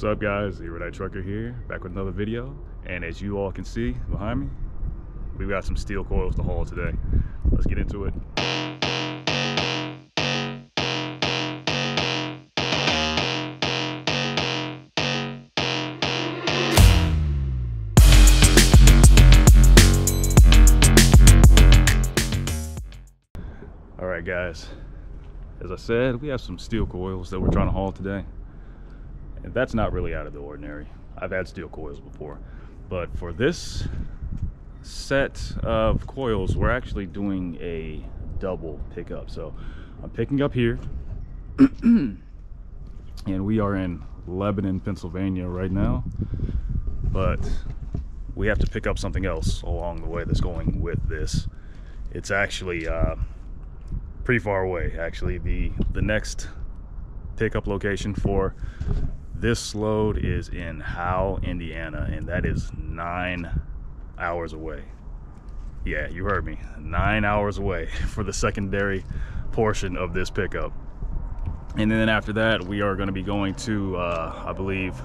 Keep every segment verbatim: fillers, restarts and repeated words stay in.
What's up, guys? Erudite Trucker here, back with another video. And as you all can see behind me, we've got some steel coils to haul today. Let's get into it. All right, guys, as I said, we have some steel coils that we're trying to haul today. And that's not really out of the ordinary. I've had steel coils before, but for this set of coils, we're actually doing a double pickup. So I'm picking up here and we are in Lebanon, Pennsylvania right now, but we have to pick up something else along the way that's going with this. It's actually uh, pretty far away. Actually, the, the next pickup location for this load is in Howe, Indiana, and that is nine hours away. Yeah, you heard me. Nine hours away for the secondary portion of this pickup. And then after that, we are going to be going to, uh, I believe,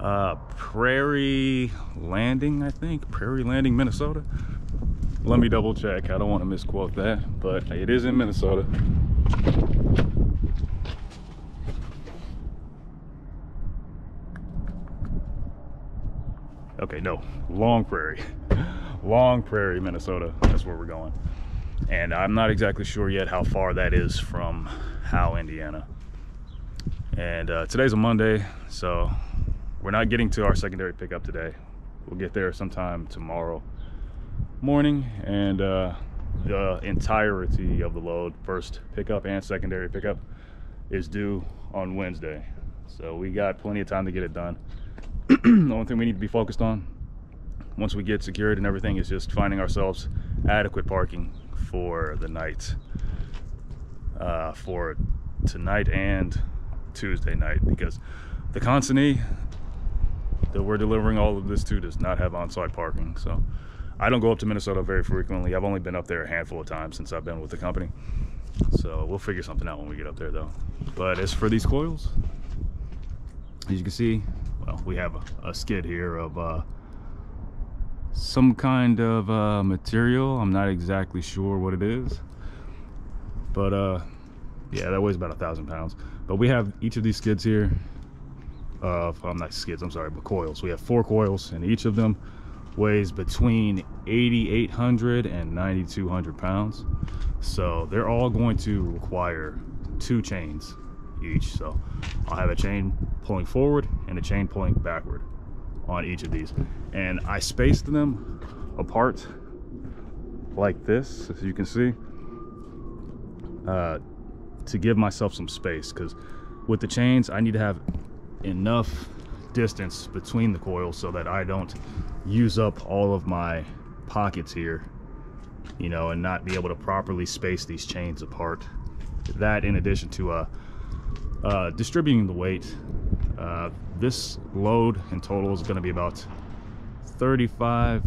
uh, Prairie Landing, I think. Prairie Landing, Minnesota. Let me double check. I don't want to misquote that, but it is in Minnesota. Okay, no, Long Prairie. Long Prairie, Minnesota. That's where we're going. And I'm not exactly sure yet how far that is from Howe, Indiana. And uh, today's a Monday, so we're not getting to our secondary pickup today. We'll get there sometime tomorrow morning. And uh, the entirety of the load, first pickup and secondary pickup, is due on Wednesday. So we got plenty of time to get it done. The only thing we need to be focused on once we get secured and everything is just finding ourselves adequate parking for the night, uh, for tonight and Tuesday night, because the consignee that we're delivering all of this to does not have on-site parking. So I don't go up to Minnesota very frequently. I've only been up there a handful of times since I've been with the company, so we'll figure something out when we get up there though. But as for these coils, as you can see, well, we have a, a skid here of uh, some kind of uh, material. I'm not exactly sure what it is, but uh, yeah, that weighs about a thousand pounds. But we have each of these skids here. Uh, I'm not skids, I'm sorry, but coils. We have four coils, and each of them weighs between eighty-eight hundred and ninety-two hundred pounds. So they're all going to require two chains each. So I'll have a chain pulling forward and a chain pulling backward on each of these, and I spaced them apart like this, as you can see, uh, to give myself some space, because with the chains I need to have enough distance between the coils so that I don't use up all of my pockets here, you know, and not be able to properly space these chains apart. That, in addition to a Uh, distributing the weight, uh, this load in total is going to be about thirty-five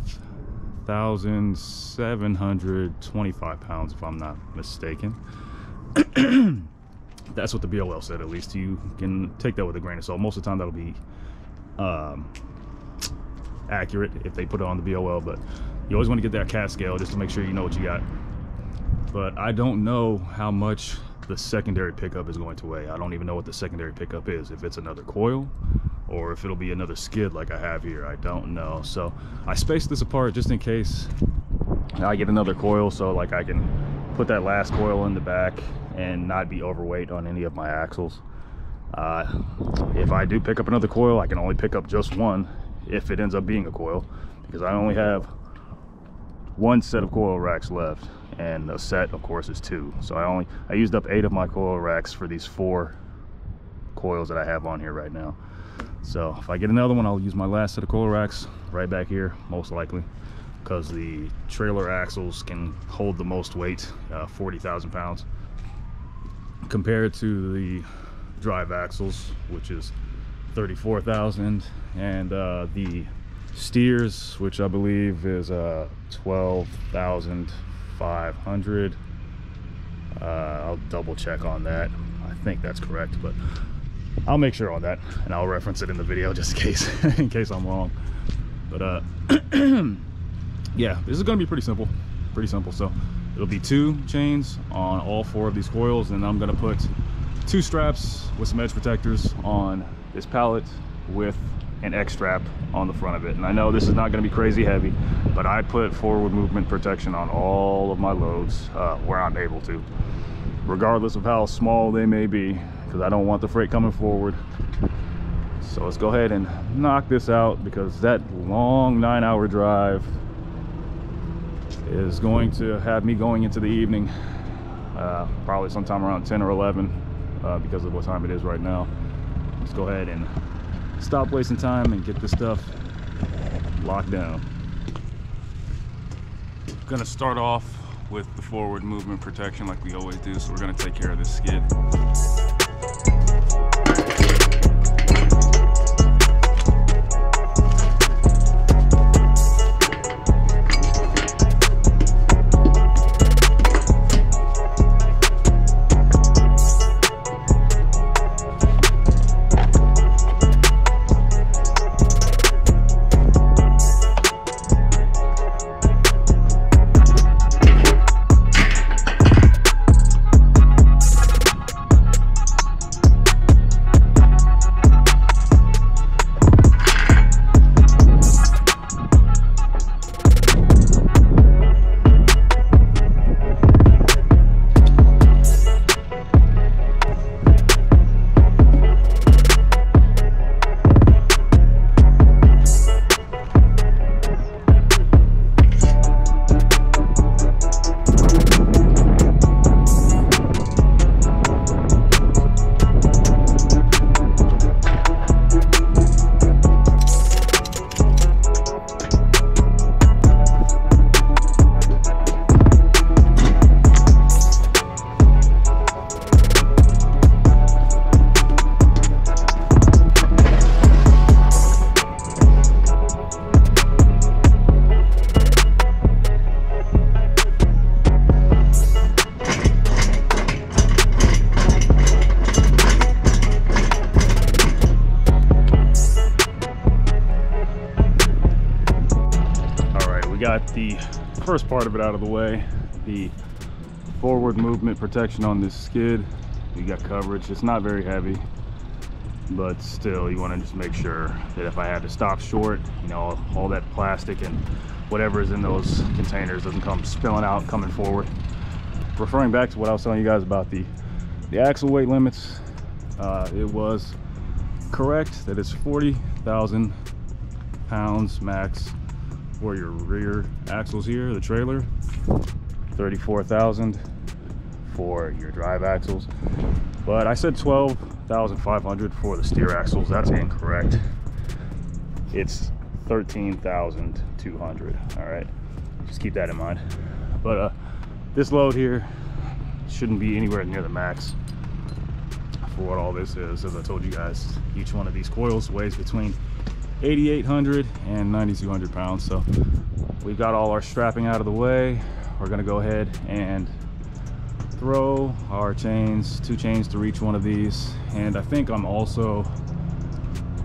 thousand seven hundred twenty-five pounds, if I'm not mistaken. That's what the B O L said. At least you can take that with a grain of salt. Most of the time that'll be um, accurate if they put it on the B O L, but you always want to get that C A D scale just to make sure you know what you got. But I don't know how much the secondary pickup is going to weigh. I don't even know what the secondary pickup is, if it's another coil or if it'll be another skid like I have here. I don't know. So I spaced this apart just in case I get another coil, so like I can put that last coil in the back and not be overweight on any of my axles. Uh, if I do pick up another coil, I can only pick up just one if it ends up being a coil, because I only have one set of coil racks left, and a set, of course, is two. So I only I used up eight of my coil racks for these four coils that I have on here right now. So if I get another one, I'll use my last set of coil racks right back here, most likely, because the trailer axles can hold the most weight, uh, forty thousand pounds, compared to the drive axles, which is thirty-four thousand, and uh, the steers, which I believe is uh, twelve thousand five hundred. uh, I'll double check on that. I think that's correct, but I'll make sure on that, and I'll reference it in the video just in case in case I'm wrong. But uh yeah, this is gonna be pretty simple, pretty simple. So it'll be two chains on all four of these coils, and I'm gonna put two straps with some edge protectors on this pallet with an X strap on the front of it. And I know this is not going to be crazy heavy, but I put forward movement protection on all of my loads uh, where I'm able to, regardless of how small they may be, because I don't want the freight coming forward. So let's go ahead and knock this out, because that long nine hour drive is going to have me going into the evening, uh, probably sometime around ten or eleven, uh, because of what time it is right now. Let's go ahead and stop wasting time and get this stuff locked down. I'm gonna start off with the forward movement protection like we always do, so we're gonna take care of this skid. The first part of it out of the way, the forward movement protection on this skid. You got coverage, it's not very heavy, but still you want to just make sure that if I had to stop short, you know, all that plastic and whatever is in those containers doesn't come spilling out coming forward. Referring back to what I was telling you guys about the the axle weight limits, uh, it was correct that it's forty thousand pounds max for your rear axles here, the trailer, thirty-four thousand for your drive axles. But I said twelve thousand five hundred for the steer axles. That's incorrect. It's thirteen thousand two hundred. All right, just keep that in mind. But uh, this load here shouldn't be anywhere near the max for what all this is. As I told you guys, each one of these coils weighs between eighty-eight hundred and ninety-two hundred pounds. So we've got all our strapping out of the way. We're going to go ahead and throw our chains, two chains through each one of these, and I think I'm also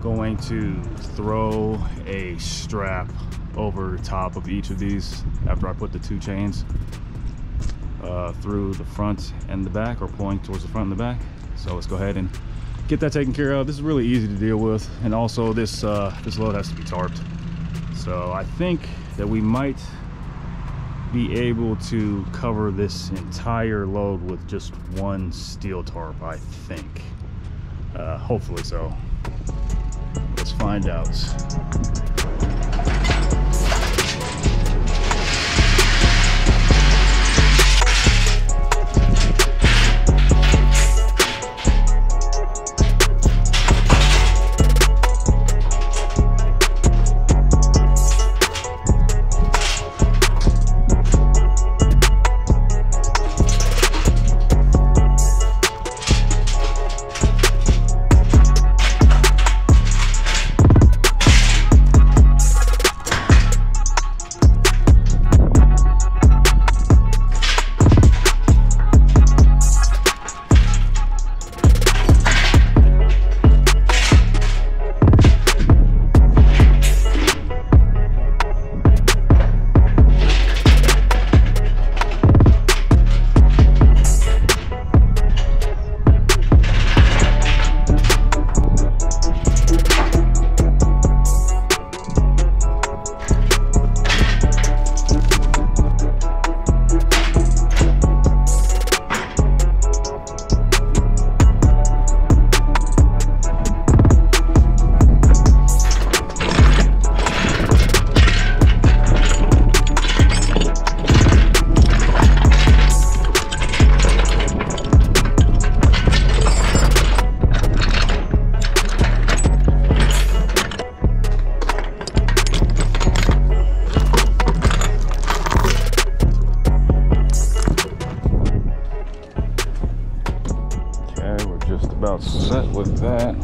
going to throw a strap over top of each of these after I put the two chains uh, through the front and the back, or pulling towards the front and the back. So let's go ahead and get that taken care of. This is really easy to deal with, and also this uh this load has to be tarped, so I think that we might be able to cover this entire load with just one steel tarp. I think uh hopefully so. Let's find out.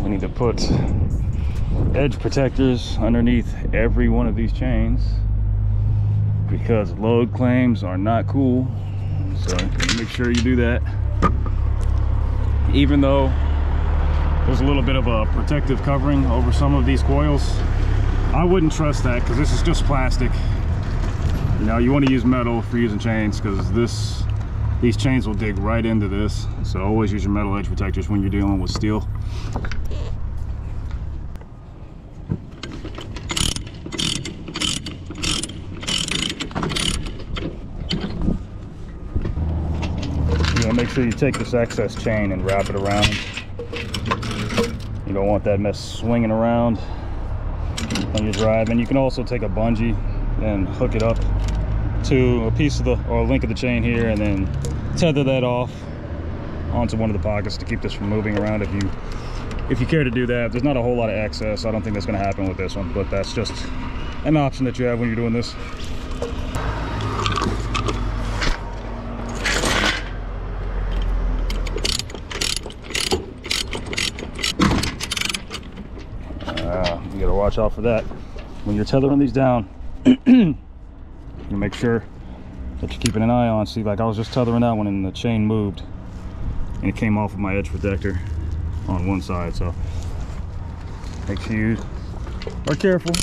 We need to put edge protectors underneath every one of these chains because load claims are not cool. So make sure you do that. Even though there's a little bit of a protective covering over some of these coils, I wouldn't trust that because this is just plastic. You know, you want to use metal for using chains because this these chains will dig right into this. So always use your metal edge protectors when you're dealing with steel. You want to make sure you take this excess chain and wrap it around. You don't want that mess swinging around when you drive. And you can also take a bungee and hook it up to a piece of the or a link of the chain here and then tether that off onto one of the pockets to keep this from moving around if you if you care to do that. There's not a whole lot of excess. I don't think that's going to happen with this one, but that's just an option that you have when you're doing this. Uh, you gotta watch out for that when you're tethering these down. You make sure that you're keeping an eye on. See, like I was just tethering that one and the chain moved and it came off of my edge protector on one side, so make sure you are careful.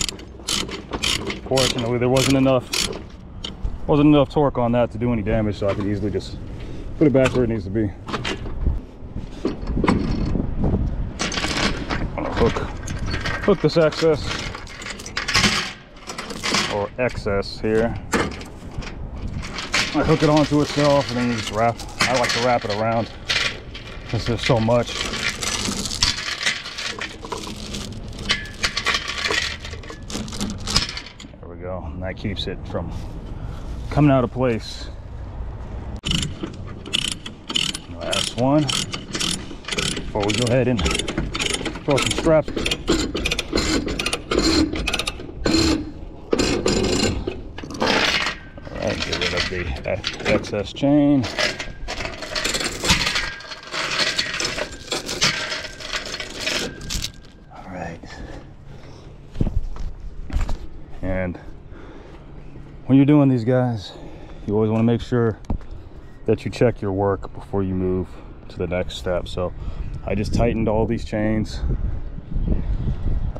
Fortunately, there wasn't enough wasn't enough torque on that to do any damage, so I could easily just put it back where it needs to be. I'm gonna hook hook this excess or excess here. I hook it onto itself and then you just wrap. I like to wrap it around because there's so much. There we go. And that keeps it from coming out of place. Last one before we go ahead and throw some straps. Get rid of the excess chain. All right. And when you're doing these guys, you always want to make sure that you check your work before you move to the next step. So I just tightened all these chains,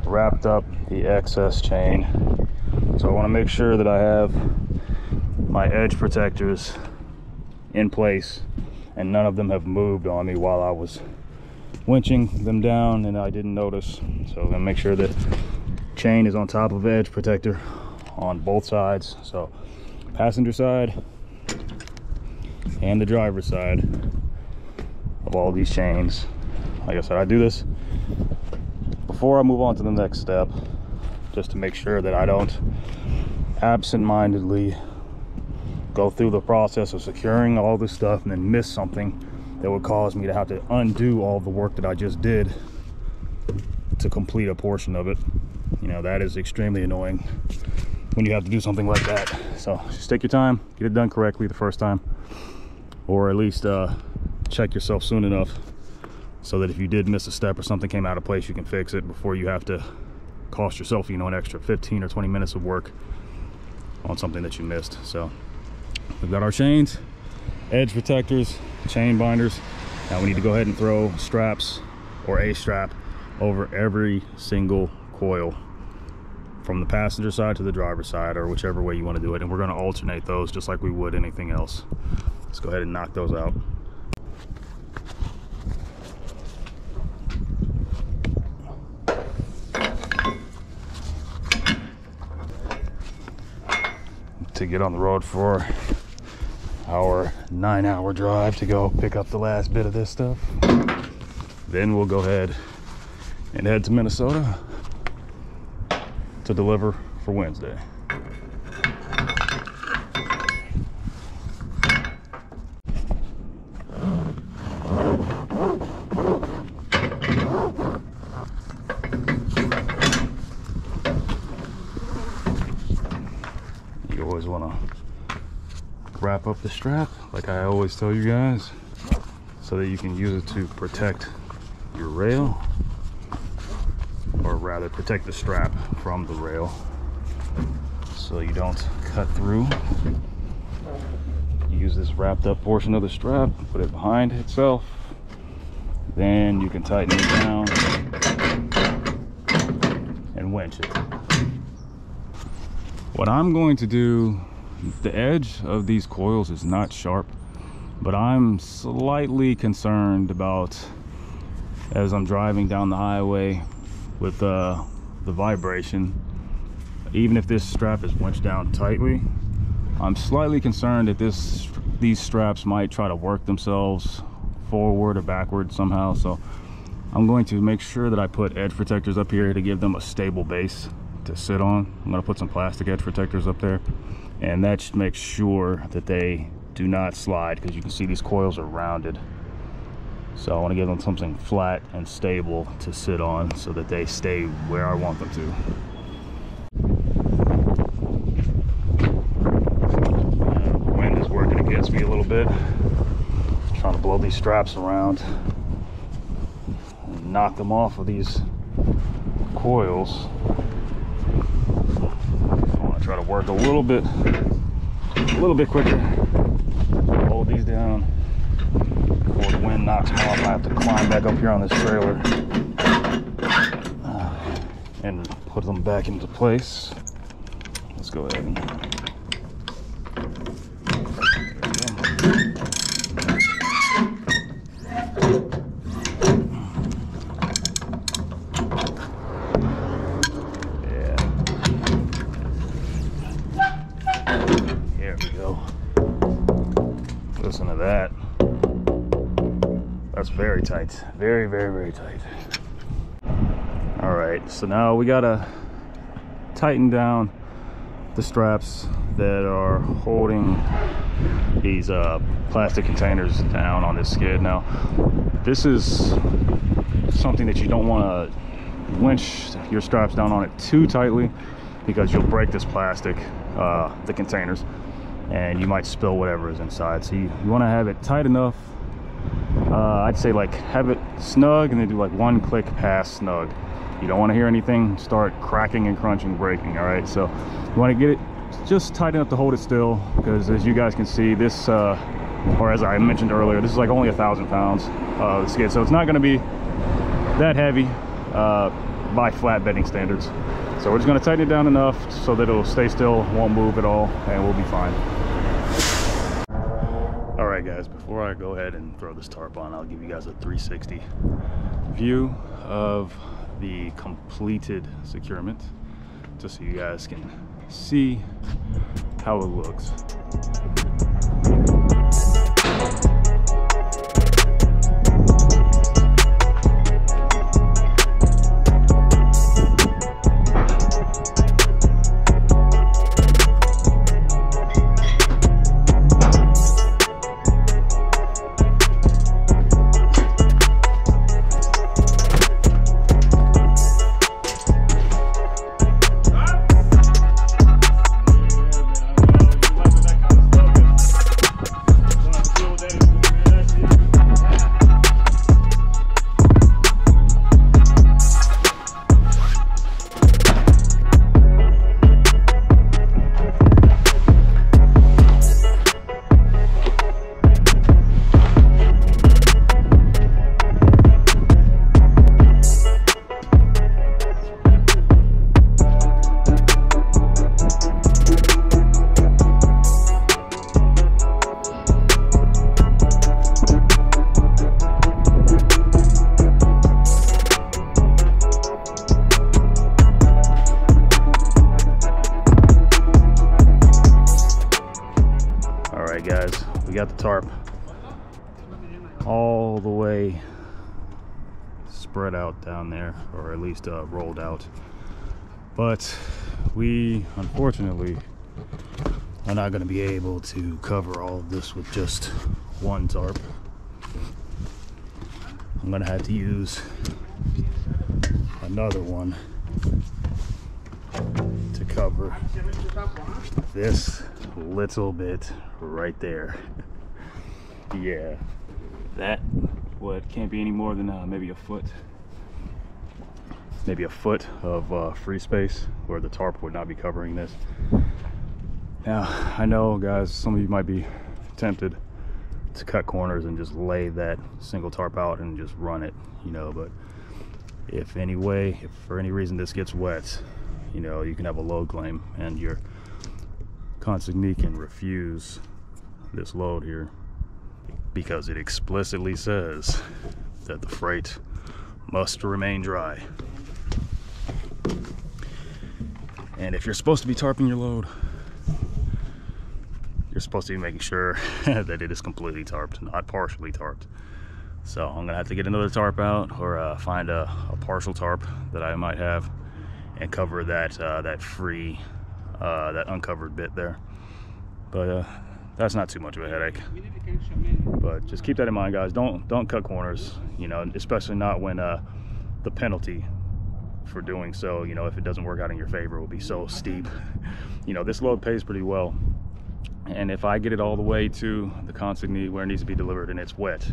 wrapped up the excess chain. So I want to make sure that I have my edge protectors in place and none of them have moved on me while I was winching them down and I didn't notice. So I'm gonna make sure that chain is on top of edge protector on both sides, so passenger side and the driver's side of all these chains. Like I said, I do this before I move on to the next step just to make sure that I don't absentmindedly go through the process of securing all this stuff and then miss something that would cause me to have to undo all the work that I just did to complete a portion of it. You know, that is extremely annoying when you have to do something like that. So just take your time, get it done correctly the first time, or at least uh, check yourself soon enough so that if you did miss a step or something came out of place, you can fix it before you have to cost yourself, you know, an extra fifteen or twenty minutes of work on something that you missed. So we've got our chains, edge protectors, chain binders. Now we need to go ahead and throw straps or a strap over every single coil from the passenger side to the driver's side or whichever way you want to do it. And we're going to alternate those just like we would anything else. Let's go ahead and knock those out. To get on the road for our nine hour drive to go pick up the last bit of this stuff, then we'll go ahead and head to Minnesota to deliver for Wednesday. You always want to wrap up the strap, like I always tell you guys, so that you can use it to protect your rail rather protect the strap from the rail so you don't cut through. You use this wrapped up portion of the strap, put it behind itself, then you can tighten it down and winch it. What I'm going to do, the edge of these coils is not sharp, but I'm slightly concerned about, as I'm driving down the highway with uh, the vibration, even if this strap is winched down tightly, I'm slightly concerned that this these straps might try to work themselves forward or backward somehow. So I'm going to make sure that I put edge protectors up here to give them a stable base to sit on. I'm going to put some plastic edge protectors up there, and that should make sure that they do not slide, because you can see these coils are rounded. So I want to give them something flat and stable to sit on so that they stay where I want them to. The wind is working against me a little bit. Just trying to blow these straps around and knock them off of these coils. I want to try to work a little bit, a little bit quicker. Hold these down. Before the wind knocks me off, I have to climb back up here on this trailer uh, and put them back into place. Let's go ahead and yeah. There we go. Listen to that. That's very tight, very very very tight. All right, so now we gotta tighten down the straps that are holding these uh plastic containers down on this skid. Now this is something that you don't want to winch your straps down on it too tightly, because you'll break this plastic, uh the containers, and you might spill whatever is inside. So you, you want to have it tight enough. Uh, I'd say like have it snug and then do like one click pass snug. You don't want to hear anything start cracking and crunching, breaking. All right, so you want to get it just tight enough to hold it still, because as you guys can see this, uh, or as I mentioned earlier, this is like only a thousand pounds uh, the skid, so it's not going to be that heavy uh, by flat bedding standards. So we're just going to tighten it down enough so that it'll stay still, won't move at all, and we'll be fine. Guys, before I go ahead and throw this tarp on, I'll give you guys a three sixty view of the completed securement, just so you guys can see how it looks. Got the tarp all the way spread out down there, or at least uh, rolled out, but we unfortunately are not going to be able to cover all of this with just one tarp. I'm going to have to use another one to cover this little bit right there. Yeah, that what can't be any more than uh, maybe a foot. maybe a foot of uh, free space where the tarp would not be covering this. Now, I know, guys, some of you might be tempted to cut corners and just lay that single tarp out and just run it, you know, but if any way, if for any reason this gets wet, you know, you can have a load claim and your consignee can refuse this load here because it explicitly says that the freight must remain dry. And if you're supposed to be tarping your load, you're supposed to be making sure that it is completely tarped, not partially tarped. So I'm gonna have to get another tarp out, or uh, find a, a partial tarp that I might have and cover that uh, that free uh, that uncovered bit there. But uh, that's not too much of a headache. But just keep that in mind, guys. Don't don't cut corners, you know, especially not when uh, the penalty for doing so, you know, if it doesn't work out in your favor, will be so steep. You know, this load pays pretty well, and if I get it all the way to the consignee where it needs to be delivered and it's wet,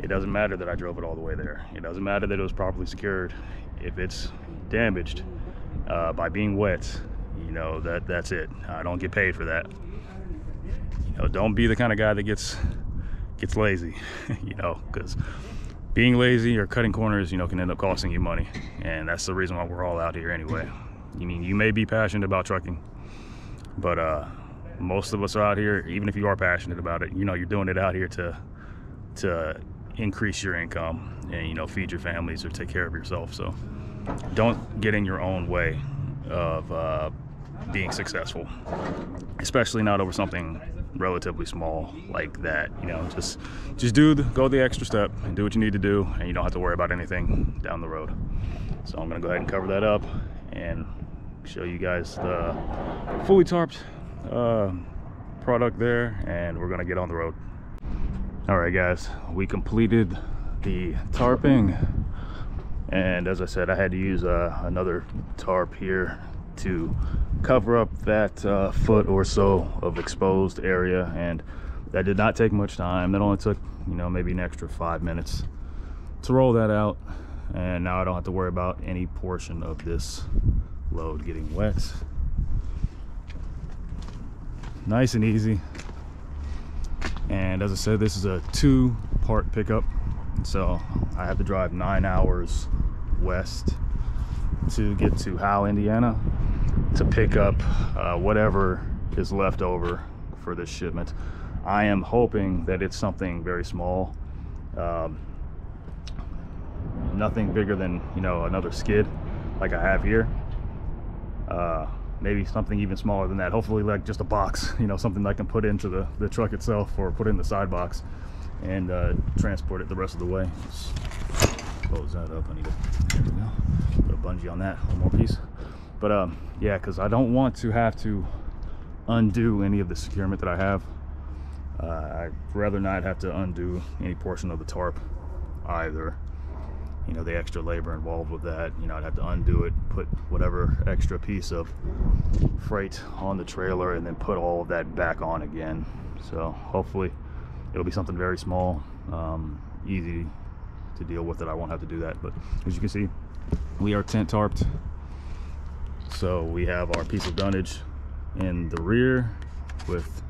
it doesn't matter that I drove it all the way there. It doesn't matter that it was properly secured. If it's damaged uh, by being wet, you know, that that's it. I don't get paid for that. You know, don't be the kind of guy that gets gets lazy, you know, because being lazy or cutting corners, you know, can end up costing you money. And that's the reason why we're all out here anyway. You mean, you may be passionate about trucking, but uh, most of us are out here, even if you are passionate about it, you know, you're doing it out here to to increase your income and, you know, feed your families or take care of yourself. So don't get in your own way of uh, being successful, especially not over something relatively small like that. You know, just just do the, go the extra step and do what you need to do, and you don't have to worry about anything down the road. So I'm gonna go ahead and cover that up and show you guys the fully tarped uh, product there, and we're gonna get on the road. All right, guys, we completed the tarping, and as I said, I had to use uh, another tarp here to cover up that uh, foot or so of exposed area, and that did not take much time. That only took, you know, maybe an extra five minutes to roll that out, and now I don't have to worry about any portion of this load getting wet. Nice and easy. And as I said, this is a two-part pickup, so I have to drive nine hours west to get to Howe, Indiana, to pick up uh, whatever is left over for this shipment. I am hoping that it's something very small, um, nothing bigger than, you know, another skid like I have here. Uh, maybe something even smaller than that, hopefully like just a box, you know, something that I can put into the, the truck itself, or put in the side box and uh, transport it the rest of the way. Let's close that up. I need to, there we go, put a bungee on that, one more piece. But um, yeah, because I don't want to have to undo any of the securement that I have. Uh, I'd rather not have to undo any portion of the tarp either. You know, the extra labor involved with that, you know, I'd have to undo it, put whatever extra piece of freight on the trailer, and then put all of that back on again. So hopefully it'll be something very small, um, easy to deal with, that I won't have to do that. But as you can see, we are tent tarped, so we have our piece of dunnage in the rear with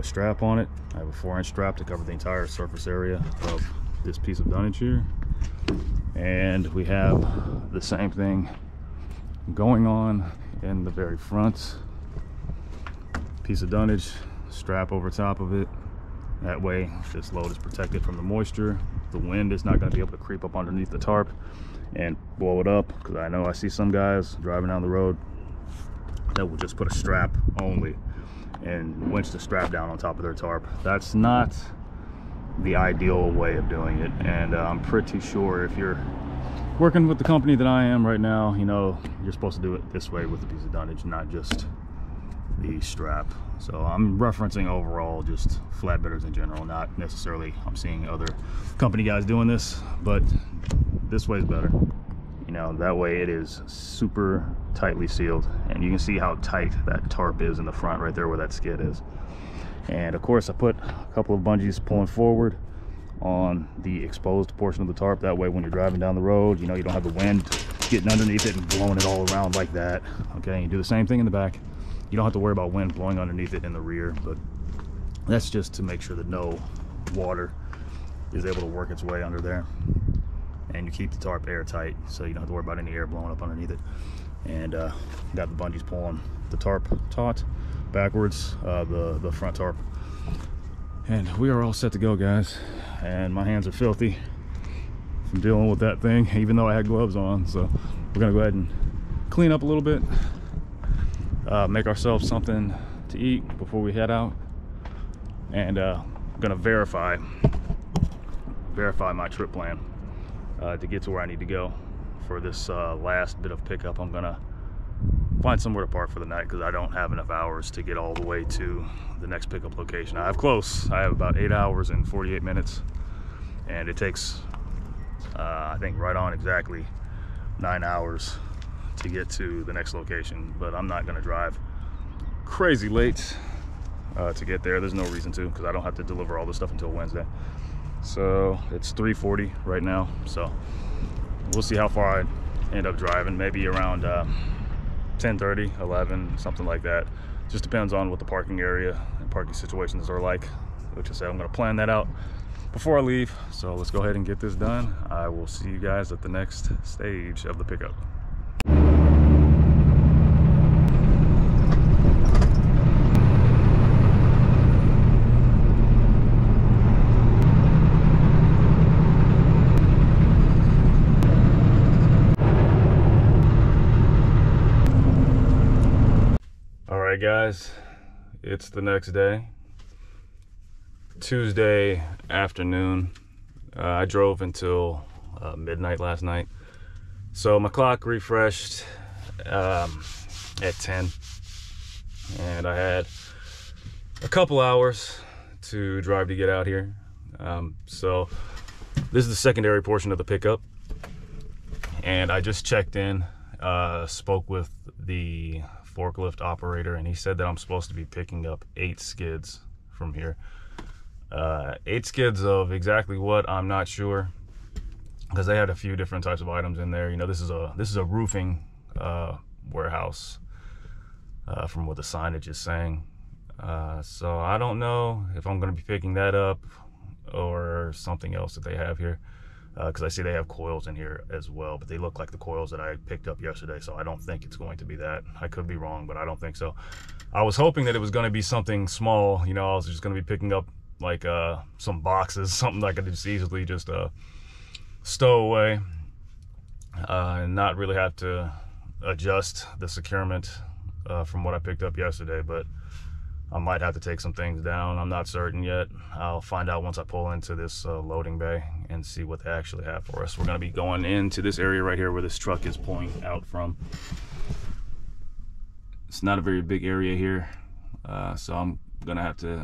a strap on it. I have a four inch strap to cover the entire surface area of this piece of dunnage here. And we have the same thing going on in the very front. Piece of dunnage, strap over top of it. That way this load is protected from the moisture. The wind is not going to be able to creep up underneath the tarp and blow it up, because I know I see some guys driving down the road that will just put a strap only and winch the strap down on top of their tarp. That's not the ideal way of doing it, and uh, I'm pretty sure if you're working with the company that I am right now, you know, you're supposed to do it this way with a piece of dunnage, not just the strap. So I'm referencing overall just flatbedders in general, not necessarily I'm seeing other company guys doing this, but this way is better. You know, that way it is super tightly sealed, and you can see how tight that tarp is in the front right there where that skid is. And of course I put a couple of bungees pulling forward on the exposed portion of the tarp. That way when you're driving down the road, you know, you don't have the wind getting underneath it and blowing it all around like that. Okay, and you do the same thing in the back. You don't have to worry about wind blowing underneath it in the rear, but that's just to make sure that no water is able to work its way under there. And you keep the tarp airtight, so you don't have to worry about any air blowing up underneath it. And uh, got the bungees pulling the tarp taut backwards, uh, the, the front tarp. And we are all set to go, guys. And my hands are filthy from dealing with that thing, even though I had gloves on. So we're gonna go ahead and clean up a little bit, uh, make ourselves something to eat before we head out. And uh, I'm gonna verify, verify my trip plan. Uh, to get to where I need to go for this uh, last bit of pickup. I'm gonna find somewhere to park for the night because I don't have enough hours to get all the way to the next pickup location. I have close, I have about eight hours and forty-eight minutes, and it takes uh, I think right on exactly nine hours to get to the next location, but I'm not gonna drive crazy late uh, to get there. There's no reason to, because I don't have to deliver all this stuff until Wednesday. So it's three forty right now, so we'll see how far I end up driving. Maybe around uh, ten thirty, eleven, something like that. Just depends on what the parking area and parking situations are like, which I said I'm going to plan that out before I leave. So let's go ahead and get this done. I will see you guys at the next stage of the pickup. Guys, it's the next day, Tuesday afternoon. uh, I drove until uh, midnight last night, so my clock refreshed um, at ten, and I had a couple hours to drive to get out here. Um, so this is the secondary portion of the pickup, and I just checked in, uh, spoke with the forklift operator, and he said that I'm supposed to be picking up eight skids from here. Uh, eight skids of exactly what, I'm not sure, because they had a few different types of items in there. You know, this is a this is a roofing uh, warehouse, uh, from what the signage is saying. Uh, so I don't know if I'm going to be picking that up or something else that they have here, because uh, I see they have coils in here as well, but they look like the coils that I picked up yesterday, so I don't think it's going to be that. I could be wrong, but I don't think so. I was hoping that it was going to be something small. You know, I was just going to be picking up like uh, some boxes, something that I could just easily just uh, stow away uh, and not really have to adjust the securement uh, from what I picked up yesterday, but I might have to take some things down. I'm not certain yet. I'll find out once I pull into this uh, loading bay and see what they actually have for us. We're gonna be going into this area right here where this truck is pulling out from. It's not a very big area here, uh, so I'm gonna have to,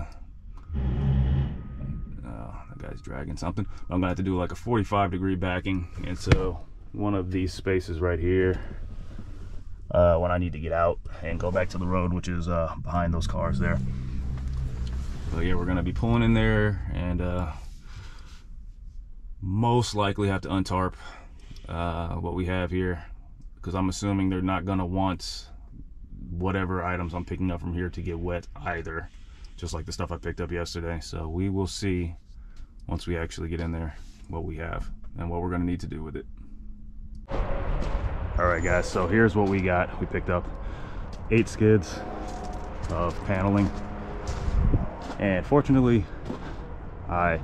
uh, that guy's dragging something. I'm gonna have to do like a forty-five degree backing into one of these spaces right here. Uh, when I need to get out and go back to the road, which is uh, behind those cars there. So yeah, we're gonna be pulling in there, and uh, most likely have to untarp uh, what we have here, because I'm assuming they're not gonna want whatever items I'm picking up from here to get wet either, just like the stuff I picked up yesterday. So we will see once we actually get in there what we have and what we're gonna need to do with it. All right, guys, so here's what we got. We picked up eight skids of paneling, and fortunately I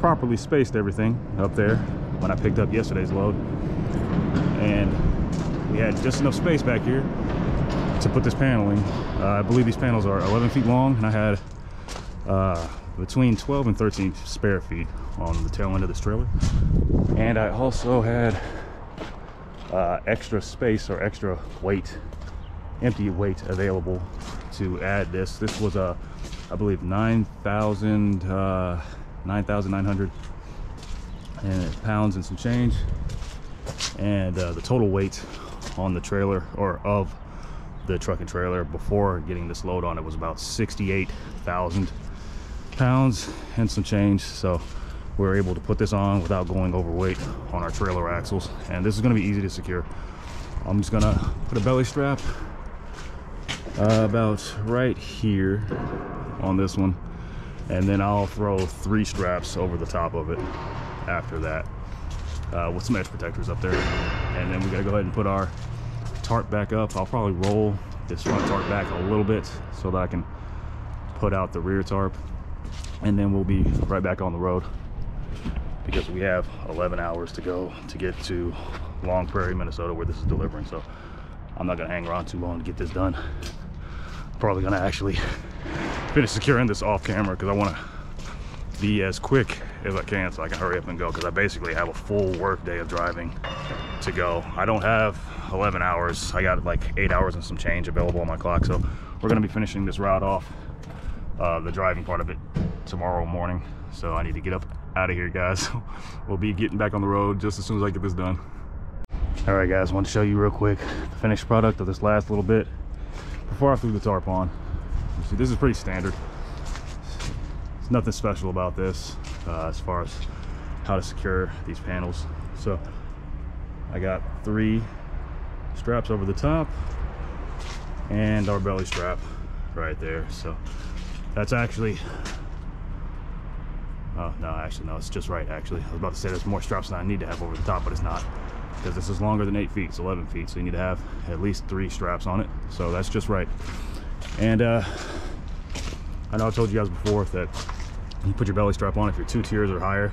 properly spaced everything up there when I picked up yesterday's load, and we had just enough space back here to put this paneling. uh, I believe these panels are eleven feet long, and I had uh, between twelve and thirteen spare feet on the tail end of this trailer, and I also had Uh, extra space or extra weight, empty weight available to add this. This was a, I believe, nine thousand, uh, nine thousand nine hundred and pounds and some change. And uh, the total weight on the trailer, or of the truck and trailer before getting this load on it, was about sixty-eight thousand pounds and some change. So we were able to put this on without going overweight on our trailer axles, and this is going to be easy to secure. I'm just gonna put a belly strap uh, about right here on this one, and then I'll throw three straps over the top of it after that uh, with some edge protectors up there. And then we gotta go ahead and put our tarp back up. I'll probably roll this front tarp back a little bit so that I can put out the rear tarp, and then we'll be right back on the road, because we have eleven hours to go to get to Long Prairie, Minnesota, where this is delivering. So I'm not gonna hang around too long to get this done. I'm probably gonna actually finish securing this off camera, because I want to be as quick as I can so I can hurry up and go, because I basically have a full work day of driving to go. I don't have eleven hours. I got like eight hours and some change available on my clock. So we're gonna be finishing this route off, uh, the driving part of it, tomorrow morning. So I need to get up out of here, guys. We'll be getting back on the road just as soon as I get this done. All right, guys, I want to show you real quick the finished product of this last little bit before I threw the tarp on. You see, this is pretty standard. There's nothing special about this uh, as far as how to secure these panels. So I got three straps over the top and our belly strap right there. So that's actually Oh, no, actually, no, it's just right, actually. I was about to say there's more straps than I need to have over the top, but it's not, because this is longer than eight feet. It's eleven feet, so you need to have at least three straps on it. So that's just right. And uh, I know I told you guys before that you put your belly strap on if you're two tiers or higher,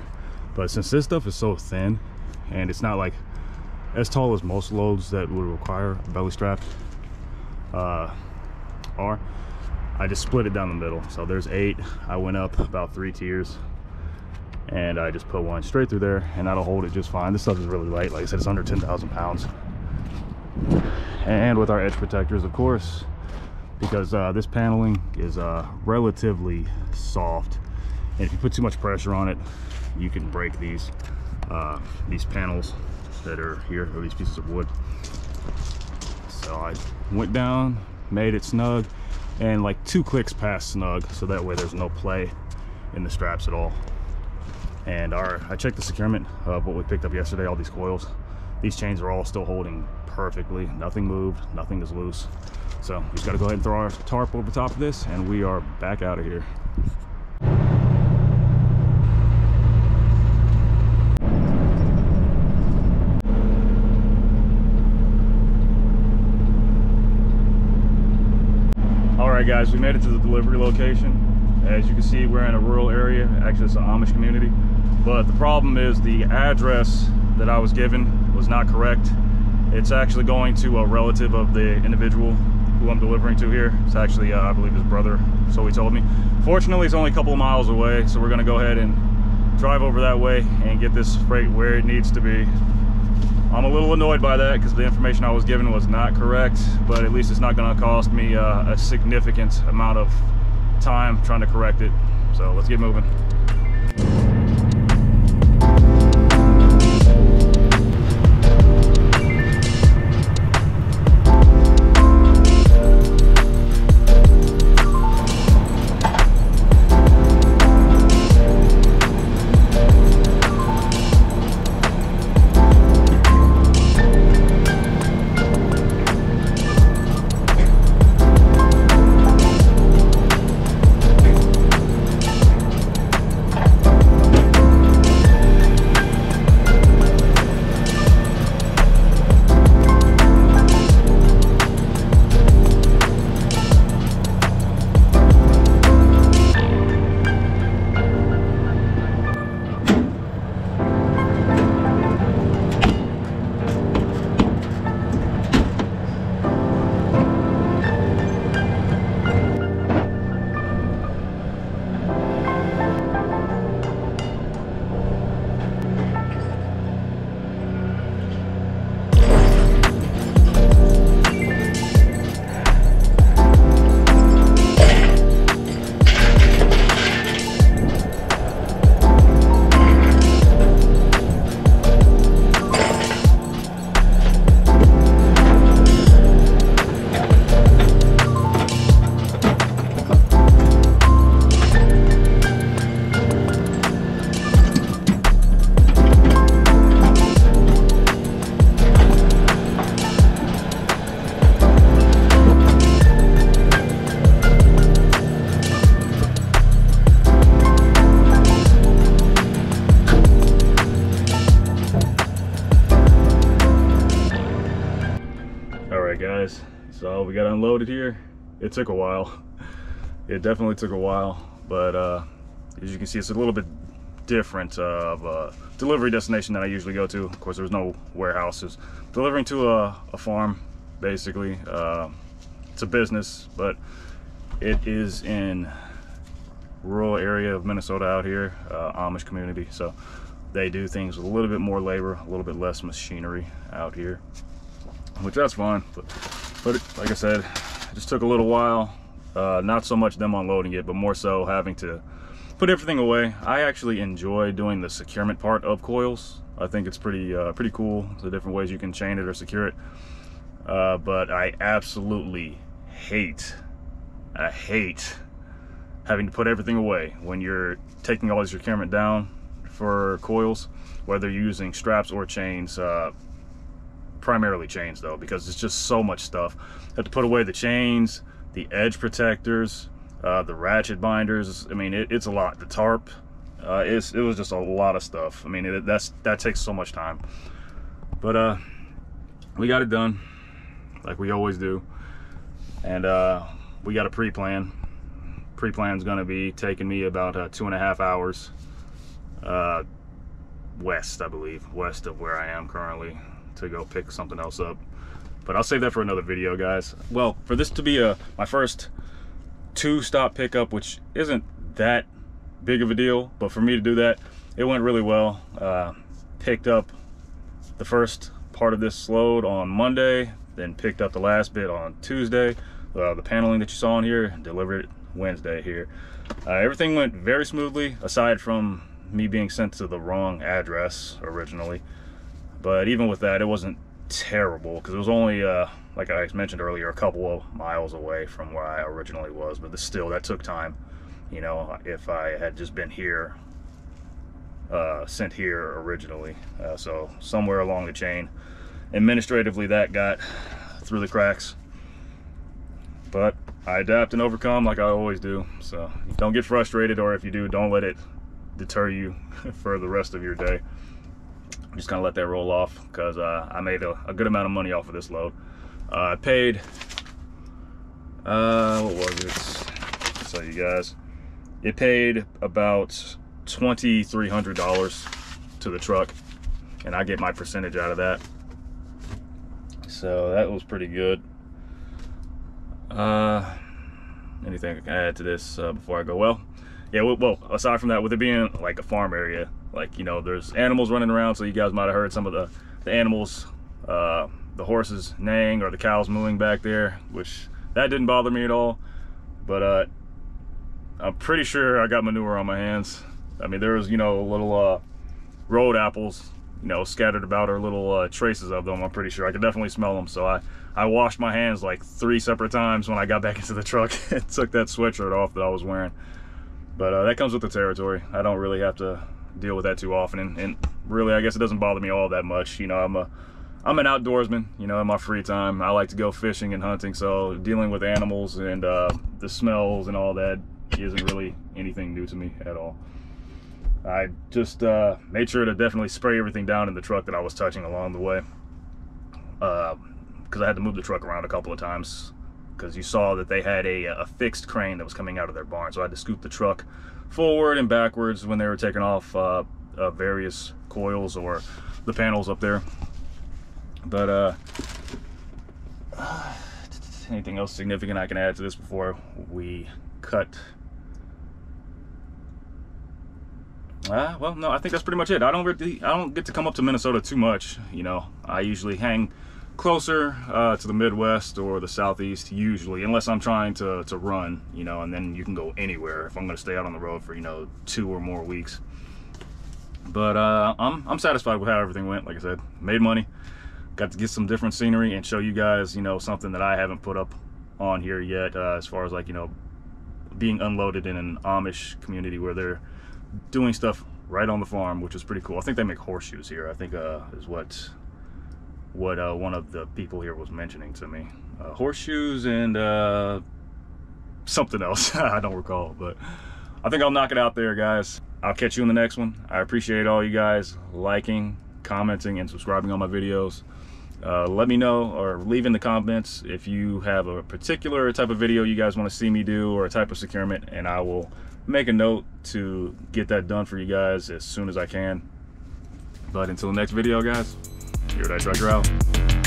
but since this stuff is so thin, and it's not like as tall as most loads that would require a belly strap uh, are, I just split it down the middle. So there's eight. I went up about three tiers, and I just put one straight through there, and that'll hold it just fine. This stuff is really light. Like I said, it's under ten thousand pounds. And with our edge protectors, of course, because uh, this paneling is uh, relatively soft, and if you put too much pressure on it, you can break these uh, these panels that are here, or these pieces of wood. So I went down, made it snug, and like two clicks past snug, so that way there's no play in the straps at all. And our, I checked the securement of what we picked up yesterday, all these coils. These chains are all still holding perfectly. Nothing moved, nothing is loose. So we just gotta go ahead and throw our tarp over top of this, and we are back out of here. All right, guys, we made it to the delivery location. As you can see, we're in a rural area. Actually, it's an Amish community. But the problem is the address that I was given was not correct. It's actually going to a relative of the individual who I'm delivering to here. It's actually, uh, I believe, his brother, so he told me. Fortunately, it's only a couple of miles away, so we're gonna go ahead and drive over that way and get this freight where it needs to be. I'm a little annoyed by that, because the information I was given was not correct, but at least it's not gonna cost me uh, a significant amount of time trying to correct it. So let's get moving. Alright guys, so we got unloaded here. It took a while. It definitely took a while, but uh, as you can see, it's a little bit different uh, of a delivery destination that I usually go to. Of course, there's no warehouses. Delivering to a, a farm, basically. Uh, it's a business, but it is in rural area of Minnesota out here, uh, Amish community. So they do things with a little bit more labor, a little bit less machinery out here, which that's fine. But, but it, like I said, it just took a little while. Uh, not so much them unloading it, but more so having to put everything away. I actually enjoy doing the securement part of coils. I think it's pretty uh, pretty cool, the different ways you can chain it or secure it. Uh, but I absolutely hate, I hate having to put everything away when you're taking all this securement down for coils, whether you're using straps or chains. Uh, primarily chains though, because it's just so much stuff. I have to put away the chains, the edge protectors, uh, the ratchet binders. I mean, it, it's a lot. The tarp, uh, it's, it was just a lot of stuff. I mean, it, that's that takes so much time. But uh, we got it done, like we always do. And uh, we got a pre-plan. Pre-plan's gonna be taking me about uh, two and a half hours uh, west, I believe, west of where I am currently, to go pick something else up. But I'll save that for another video, guys. Well, for this to be a, my first two-stop pickup, which isn't that big of a deal, but for me to do that, it went really well. Uh, picked up the first part of this load on Monday, then picked up the last bit on Tuesday. Uh, the paneling that you saw in here, delivered Wednesday here. Uh, everything went very smoothly, aside from me being sent to the wrong address originally. But even with that, it wasn't terrible, because it was only uh like I mentioned earlier, a couple of miles away from where I originally was. But still, that took time. You know, if I had just been here, uh sent here originally, uh, so somewhere along the chain administratively that got through the cracks. But I adapt and overcome, like I always do. So don't get frustrated, or if you do, don't let it deter you for the rest of your day. I'm just gonna let that roll off, because uh, I made a, a good amount of money off of this load. Uh, I paid, uh, what was it? So you guys, it paid about twenty-three hundred dollars to the truck, and I get my percentage out of that. So that was pretty good. Uh, anything I can add to this uh, before I go? Well, yeah, well, well, aside from that, with it being like a farm area, like, you know, there's animals running around, so you guys might have heard some of the, the animals, uh, the horses neighing or the cows mooing back there, which that didn't bother me at all. But uh, I'm pretty sure I got manure on my hands. I mean, there was, you know, little uh, road apples, you know, scattered about, or little uh, traces of them. I'm pretty sure I could definitely smell them. So I, I washed my hands like three separate times when I got back into the truck and took that sweatshirt off that I was wearing. But uh, that comes with the territory. I don't really have to deal with that too often, and, and really, I guess it doesn't bother me all that much. You know, I'm a I'm an outdoorsman. You know, in my free time I like to go fishing and hunting, so dealing with animals and uh, the smells and all that isn't really anything new to me at all. I just uh, made sure to definitely spray everything down in the truck that I was touching along the way, because uh, I had to move the truck around a couple of times, because you saw that they had a, a fixed crane that was coming out of their barn, so I had to scoop the truck forward and backwards when they were taking off uh, uh, various coils or the panels up there. But uh, uh, anything else significant I can add to this before we cut? Uh, well, no, I think that's pretty much it. I don't really, I don't get to come up to Minnesota too much. You know, I usually hang closer uh, to the Midwest or the Southeast, usually, unless I'm trying to, to run, you know, and then you can go anywhere if I'm going to stay out on the road for, you know, two or more weeks. But uh, I'm, I'm satisfied with how everything went. Like I said, made money, got to get some different scenery and show you guys, you know, something that I haven't put up on here yet, uh, as far as, like, you know, being unloaded in an Amish community where they're doing stuff right on the farm, which is pretty cool. I think they make horseshoes here, I think, uh, is what what uh, one of the people here was mentioning to me. Uh, horseshoes and uh, something else, I don't recall, but I think I'll knock it out there, guys. I'll catch you in the next one. I appreciate all you guys liking, commenting, and subscribing on my videos. Uh, let me know, or leave in the comments if you have a particular type of video you guys want to see me do, or a type of securement, and I will make a note to get that done for you guys as soon as I can. But until next video, guys, Erudite Trucker out.